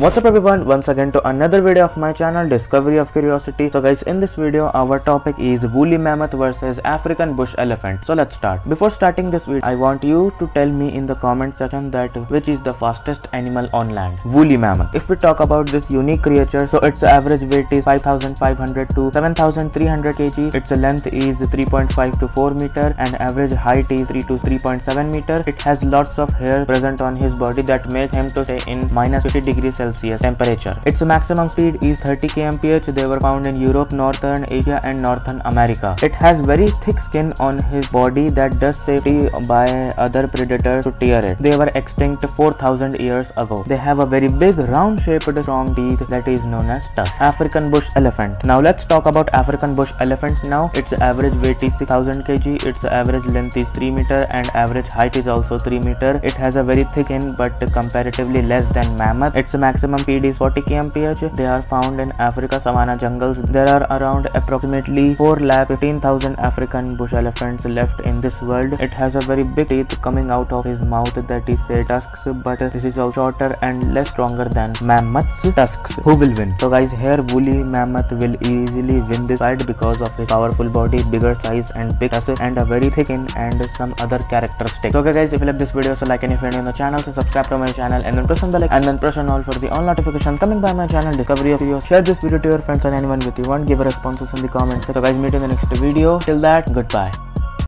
What's up everyone, once again to another video of my channel Discovery of Curiosity. So guys, in this video our topic is woolly mammoth versus African bush elephant. So let's start. Before starting this video, I want you to tell me in the comment section that which is the fastest animal on land. Woolly mammoth. If we talk about this unique creature, so its average weight is 5,500 to 7,300 kg, its length is 3.5 to 4 meter and average height is 3 to 3.7 meter. It has lots of hair present on his body that make him to stay in minus 50 degrees Celsius temperature. Its maximum speed is 30 km/h. They were found in Europe, Northern Asia and Northern America. It has very thick skin on his body that does safety by other predators to tear it. They were extinct 4,000 years ago. They have a very big round shaped strong teeth that is known as tusk. African bush elephant. Now let's talk about African bush elephant now. Its average weight is 6,000 kg. Its average length is 3 meter and average height is also 3 meter. It has a very thick skin but comparatively less than mammoth. Its maximum speed is 40 km/h. They are found in Africa savanna jungles. There are around approximately 4,15,000 African bush elephants left in this world. It has a very big teeth coming out of his mouth that is say tusks, but this is also shorter and less stronger than mammoth's tusks. Who will win? So guys, here woolly mammoth will easily win this fight because of his powerful body, bigger size and big tusks and a very thick skin and some other characteristics. So okay guys, if you like this video, so like and if you're new on the channel, so subscribe to my channel and then press on the like and then press on all for the all notifications coming by my channel Discovery of Curiosity. Share this video to your friends and anyone with you want. Give responses in the comments. So guys, meet in the next video. Till that, goodbye.